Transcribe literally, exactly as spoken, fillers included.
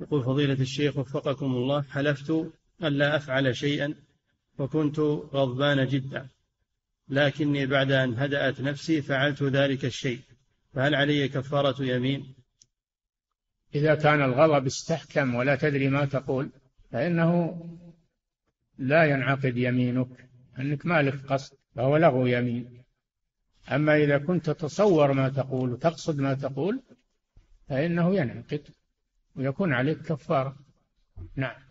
يقول فضيلة الشيخ وفقكم الله، حلفت ألا أفعل شيئا وكنت غضبان جدا، لكني بعد أن هدأت نفسي فعلت ذلك الشيء، فهل علي كفارة يمين؟ إذا كان الغضب استحكم ولا تدري ما تقول فإنه لا ينعقد يمينك، أنك مالك قصد فهو لغو يمين. أما إذا كنت تصور ما تقول وتقصد ما تقول فإنه ينعقد ويكون عليك كفارة. نعم.